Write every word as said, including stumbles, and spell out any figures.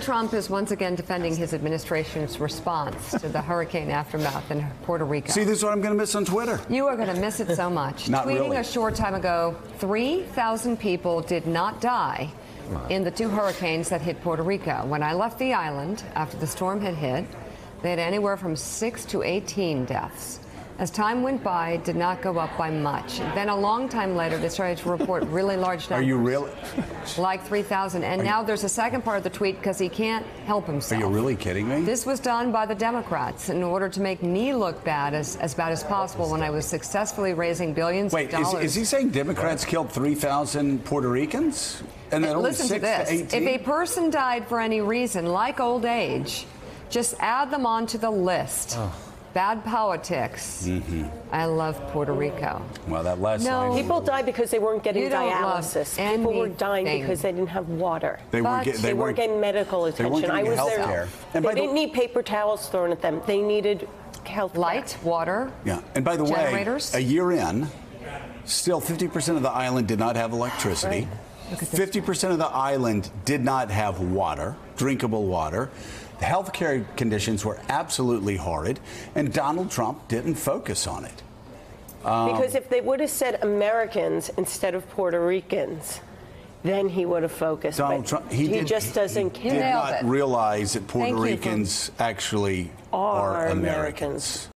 Trump is once again defending his administration's response to the hurricane aftermath in Puerto Rico. See, this is what I'm going to miss on Twitter. You are going to miss it so much. Not Tweeting really. A short time ago, three thousand people did not die in the two hurricanes that hit Puerto Rico. When I left the island after the storm had hit, they had anywhere from six to eighteen deaths. As time went by, it did not go up by much. Then a long time later, they started to report really large numbers. Are you really? Like three thousand. And Are now you... there's a second part of the tweet because he can't help himself. Are you really kidding me? This was done by the Democrats in order to make me look bad as, as bad as possible when I was successfully raising billions Wait, of dollars. Wait, is, is he saying Democrats killed three thousand Puerto Ricans? And then listen to this. If a person died for any reason, like old age, just add them onto the list. Oh. Bad politics. Mm-hmm. I love Puter Rico. Well, that last no, line. People died because they weren't getting dialysis. People were dying because they didn't have water. They weren't, get, they they weren't, weren't getting medical attention. They weren't getting I was healthcare. there. And they didn't the, need paper towels thrown at them. They needed health light, care. water. Yeah. And by the generators. way, a year in, still fifty percent of the island did not have electricity. fifty percent of the island did not have water, drinkable water. The health care conditions were absolutely horrid, and Donald Trump didn't focus on it. Um, because if they would have said Americans instead of Puerto Ricans, then he would have focused. Donald Trump, he, he did, just doesn't he care. He did not realize that Puerto Ricans actually are Americans.